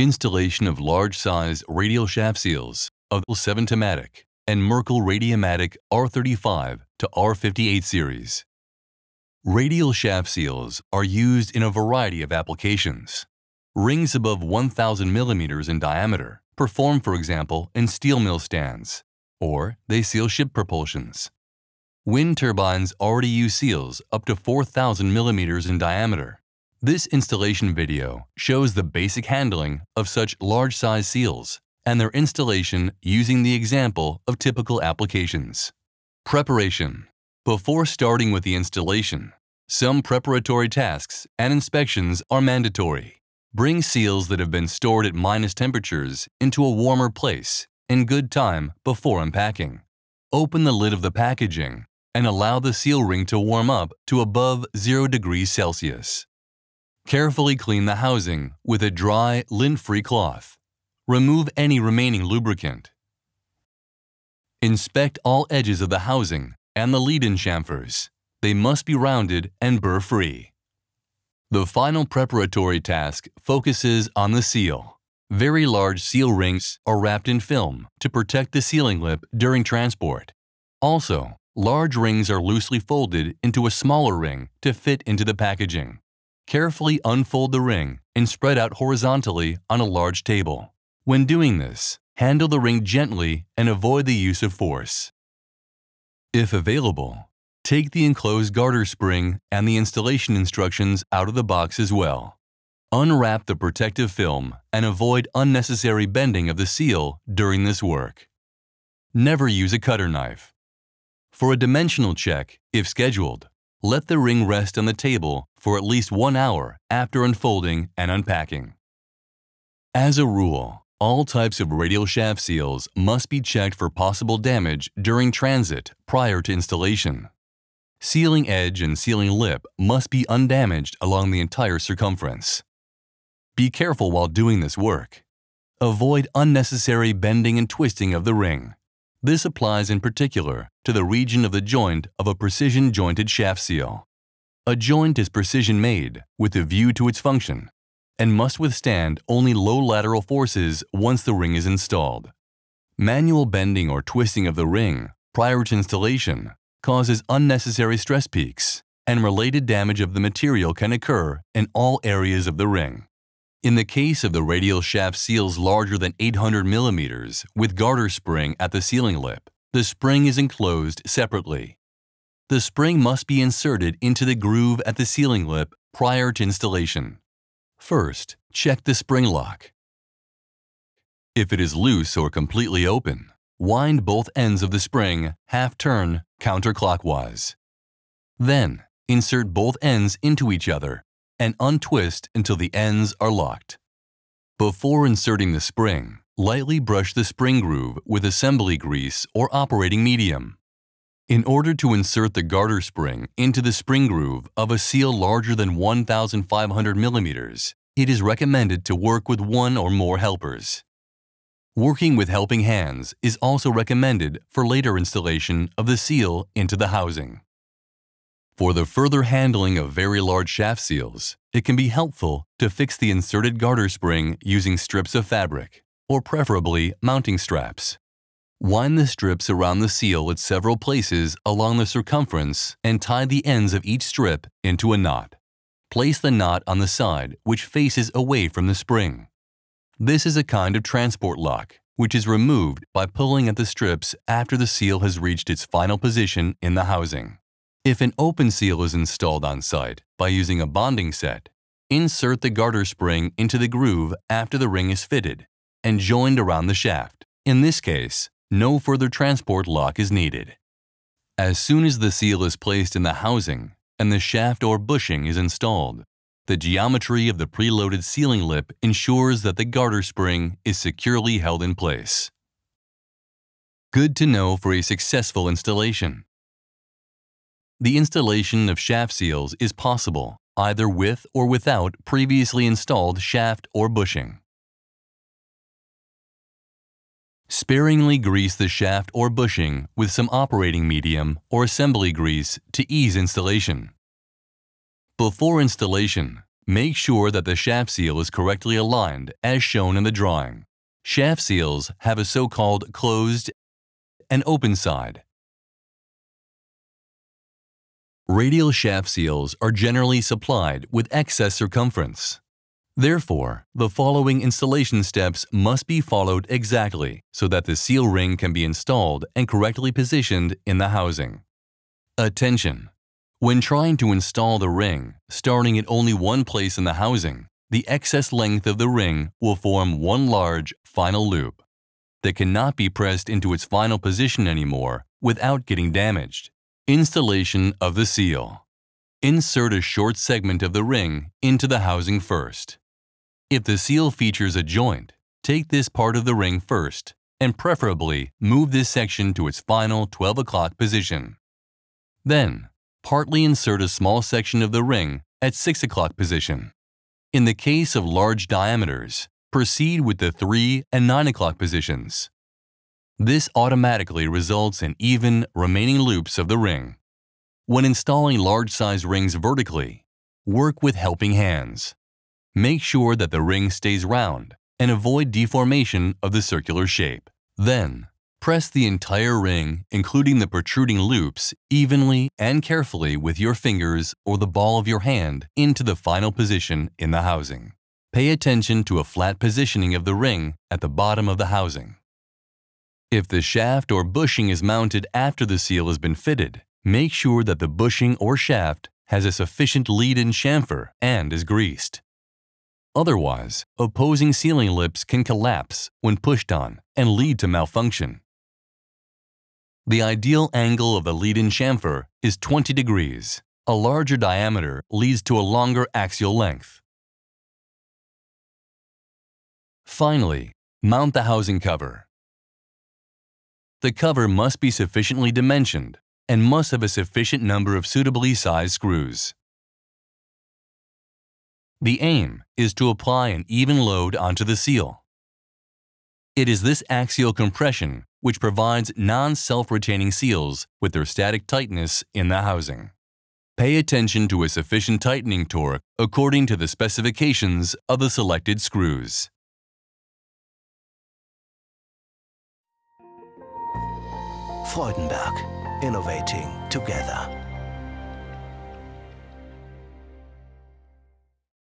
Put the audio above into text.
installation of large-sized radial shaft seals of the 7-Tomatic and Merkel Radiamatic R35 to R58 series. Radial shaft seals are used in a variety of applications. Rings above 1,000 millimeters in diameter perform, for example, in steel mill stands, or they seal ship propulsions. Wind turbines already use seals up to 4,000 millimeters in diameter. This installation video shows the basic handling of such large-size seals and their installation using the example of typical applications. Preparation. Before starting with the installation, some preparatory tasks and inspections are mandatory. Bring seals that have been stored at minus temperatures into a warmer place in good time before unpacking. Open the lid of the packaging and allow the seal ring to warm up to above 0 degrees Celsius. Carefully clean the housing with a dry, lint-free cloth. Remove any remaining lubricant. Inspect all edges of the housing and the lead-in chamfers. They must be rounded and burr-free. The final preparatory task focuses on the seal. Very large seal rings are wrapped in film to protect the sealing lip during transport. Also, large rings are loosely folded into a smaller ring to fit into the packaging. Carefully unfold the ring and spread out horizontally on a large table. When doing this, handle the ring gently and avoid the use of force. If available, take the enclosed garter spring and the installation instructions out of the box as well. Unwrap the protective film and avoid unnecessary bending of the seal during this work. Never use a cutter knife. For a dimensional check, if scheduled, let the ring rest on the table for at least 1 hour after unfolding and unpacking. As a rule, all types of radial shaft seals must be checked for possible damage during transit prior to installation. Sealing edge and sealing lip must be undamaged along the entire circumference. Be careful while doing this work. Avoid unnecessary bending and twisting of the ring. This applies in particular to the region of the joint of a precision-jointed shaft seal. A joint is precision-made with a view to its function, and must withstand only low lateral forces once the ring is installed. Manual bending or twisting of the ring prior to installation causes unnecessary stress peaks, and related damage of the material can occur in all areas of the ring. In the case of the radial shaft seals larger than 800 millimeters with garter spring at the sealing lip, the spring is enclosed separately. The spring must be inserted into the groove at the sealing lip prior to installation. First, check the spring lock. If it is loose or completely open, wind both ends of the spring half-turn counterclockwise. Then, insert both ends into each other and untwist until the ends are locked. Before inserting the spring, lightly brush the spring groove with assembly grease or operating medium. In order to insert the garter spring into the spring groove of a seal larger than 1,500 millimeters, it is recommended to work with one or more helpers. Working with helping hands is also recommended for later installation of the seal into the housing. For the further handling of very large shaft seals, it can be helpful to fix the inserted garter spring using strips of fabric, or preferably mounting straps. Wind the strips around the seal at several places along the circumference and tie the ends of each strip into a knot. Place the knot on the side which faces away from the spring. This is a kind of transport lock, which is removed by pulling at the strips after the seal has reached its final position in the housing. If an open seal is installed on site by using a bonding set, insert the garter spring into the groove after the ring is fitted and joined around the shaft. In this case, no further transport lock is needed. As soon as the seal is placed in the housing and the shaft or bushing is installed, the geometry of the preloaded sealing lip ensures that the garter spring is securely held in place. Good to know for a successful installation. The installation of shaft seals is possible either with or without previously installed shaft or bushing. Sparingly grease the shaft or bushing with some operating medium or assembly grease to ease installation. Before installation, Make sure that the shaft seal is correctly aligned as shown in the drawing. Shaft seals have a so-called closed and open side. Radial shaft seals are generally supplied with excess circumference. Therefore, the following installation steps must be followed exactly so that the seal ring can be installed and correctly positioned in the housing. Attention! When trying to install the ring, starting at only one place in the housing, the excess length of the ring will form one large final loop that cannot be pressed into its final position anymore without getting damaged. Installation of the seal. Insert a short segment of the ring into the housing first. If the seal features a joint, take this part of the ring first and preferably move this section to its final 12 o'clock position. Then, partly insert a small section of the ring at 6 o'clock position. In the case of large diameters, proceed with the 3 and 9 o'clock positions. This automatically results in even remaining loops of the ring. When installing large size rings vertically, work with helping hands. Make sure that the ring stays round and avoid deformation of the circular shape. Then, press the entire ring, including the protruding loops, evenly and carefully with your fingers or the ball of your hand into the final position in the housing. Pay attention to a flat positioning of the ring at the bottom of the housing. If the shaft or bushing is mounted after the seal has been fitted, make sure that the bushing or shaft has a sufficient lead-in chamfer and is greased. Otherwise, opposing sealing lips can collapse when pushed on and lead to malfunction. The ideal angle of the lead-in chamfer is 20 degrees. A larger diameter leads to a longer axial length. Finally, mount the housing cover. The cover must be sufficiently dimensioned and must have a sufficient number of suitably sized screws. The aim is to apply an even load onto the seal. It is this axial compression which provides non-self-retaining seals with their static tightness in the housing. Pay attention to a sufficient tightening torque according to the specifications of the selected screws. Freudenberg, innovating together.